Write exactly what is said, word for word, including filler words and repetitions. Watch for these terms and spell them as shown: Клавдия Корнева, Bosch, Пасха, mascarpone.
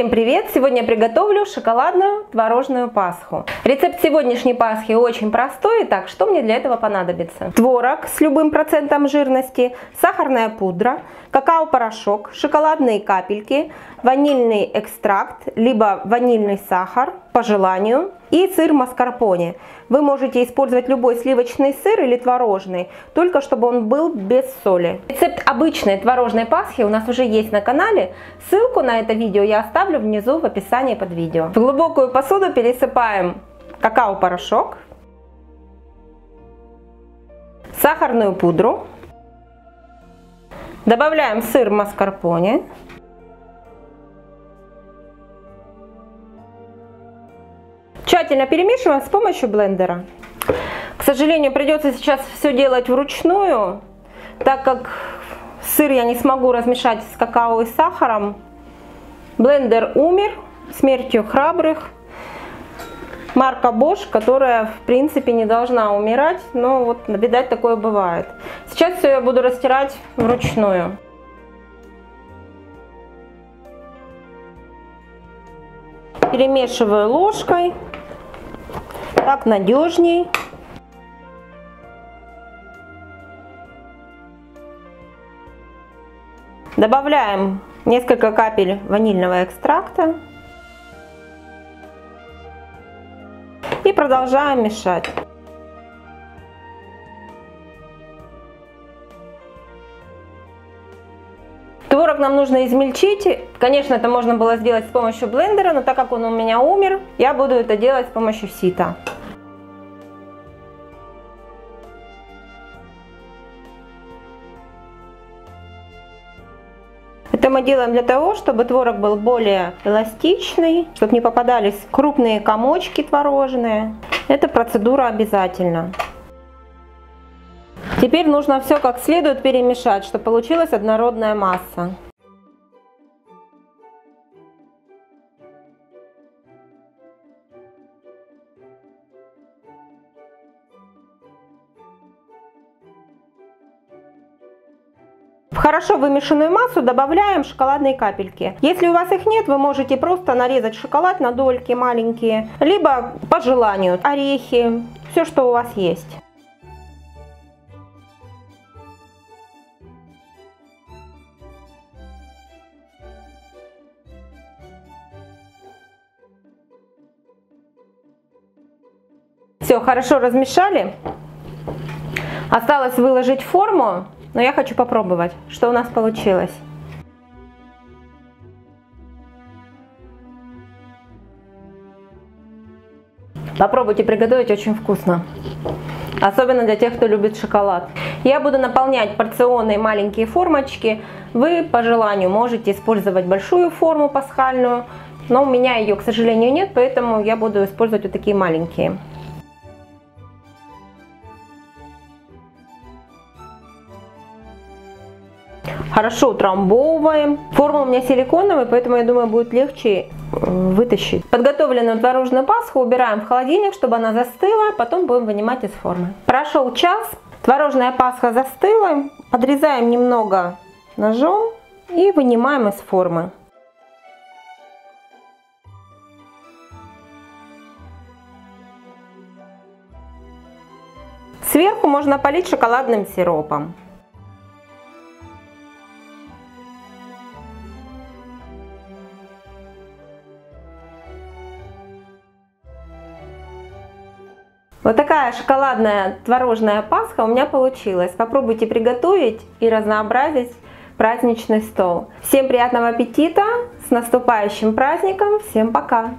Всем привет! Сегодня я приготовлю шоколадную творожную пасху. Рецепт сегодняшней пасхи очень простой. Итак, что мне для этого понадобится? Творог с любым процентом жирности, сахарная пудра, какао-порошок, шоколадные капельки, ванильный экстракт, либо ванильный сахар по желанию и сыр маскарпоне. Вы можете использовать любой сливочный сыр или творожный, только чтобы он был без соли. Рецепт обычной творожной пасхи у нас уже есть на канале. Ссылку на это видео я оставлю внизу в описании под видео. В глубокую посуду пересыпаем какао-порошок, сахарную пудру, добавляем сыр маскарпоне, тщательно перемешиваем с помощью блендера. К сожалению, придется сейчас все делать вручную, так как сыр я не смогу размешать с какао и сахаром. Блендер умер смертью храбрых. Марка Bosch, которая в принципе не должна умирать, но вот, видать, такое бывает. Сейчас все я буду растирать вручную. Перемешиваю ложкой. Так надежней. Добавляем несколько капель ванильного экстракта и продолжаем мешать. Творог нам нужно измельчить. Конечно, это можно было сделать с помощью блендера, но так как он у меня умер, я буду это делать с помощью сита. Это мы делаем для того, чтобы творог был более эластичный, чтобы не попадались крупные комочки творожные. Эта процедура обязательна. Теперь нужно все как следует перемешать, чтобы получилась однородная масса. В хорошо вымешанную массу добавляем шоколадные капельки. Если у вас их нет, вы можете просто нарезать шоколад на дольки маленькие, либо по желанию орехи, все, что у вас есть. Все, хорошо размешали. Осталось выложить форму. Но я хочу попробовать, что у нас получилось. Попробуйте приготовить, очень вкусно. Особенно для тех, кто любит шоколад. Я буду наполнять порционные маленькие формочки. Вы по желанию можете использовать большую форму пасхальную. Но у меня ее, к сожалению, нет, поэтому я буду использовать вот такие маленькие. Хорошо утрамбовываем. Форма у меня силиконовая, поэтому, я думаю, будет легче вытащить. Подготовленную творожную пасху убираем в холодильник, чтобы она застыла, потом будем вынимать из формы. Прошел час, творожная пасха застыла. Подрезаем немного ножом и вынимаем из формы. Сверху можно полить шоколадным сиропом. Вот такая шоколадная творожная пасха у меня получилась. Попробуйте приготовить и разнообразить праздничный стол. Всем приятного аппетита, с наступающим праздником, всем пока!